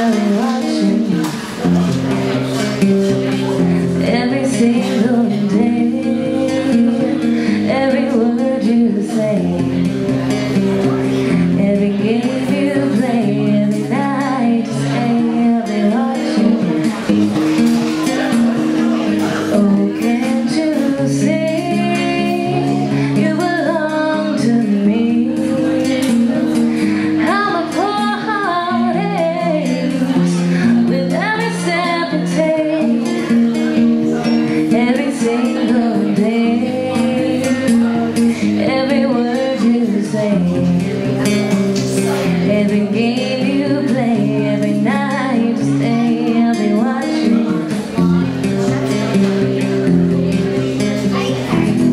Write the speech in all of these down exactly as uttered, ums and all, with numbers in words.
really watching you every single day, every word you say, every game you play, every night you stay, really watching. Oh, can't you see you belong to me? Every game you play, every night you stay, I'll be watching.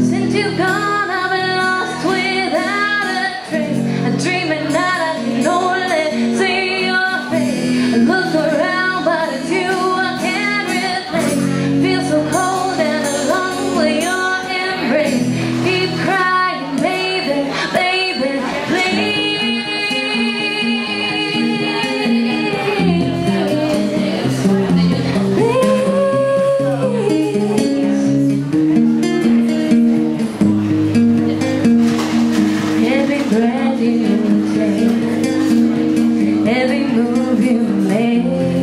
Since you've gone, I've been lost without a trace. I'm dreaming that I can only see your face. I look around, but it's you I can't replace. I feel so cold and alone with your embrace. Keep crying, baby, baby, please. Every breath you take, every move you make.